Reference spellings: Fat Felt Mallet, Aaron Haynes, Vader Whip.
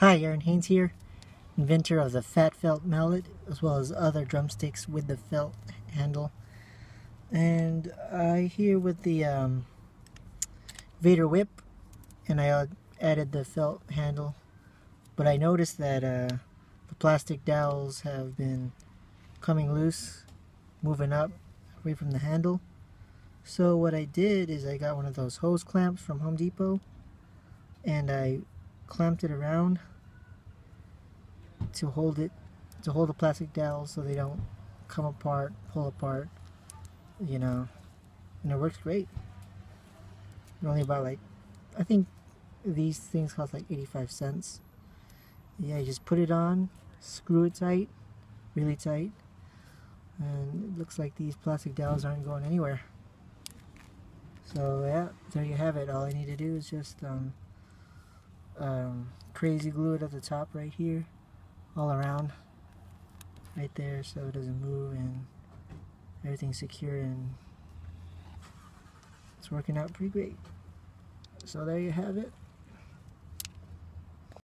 Hi, Aaron Haynes here, inventor of the Fat Felt Mallet, as well as other drumsticks with the felt handle. And I'm here with the Vader Whip, and I added the felt handle. But I noticed that the plastic dowels have been coming loose, moving up away from the handle. So what I did is I got one of those hose clamps from Home Depot, and I clamped it around to hold the plastic dowels so they don't come apart, pull apart, you know. And it works great. And only about, like, I think these things cost like 85 cents. Yeah, you just put it on, screw it tight, really tight, and it looks like these plastic dowels aren't going anywhere. So yeah, there you have it. All I need to do is just crazy glue it at the top right here, all around right there, so it doesn't move, and everything's secure, and it's working out pretty great. So there you have it.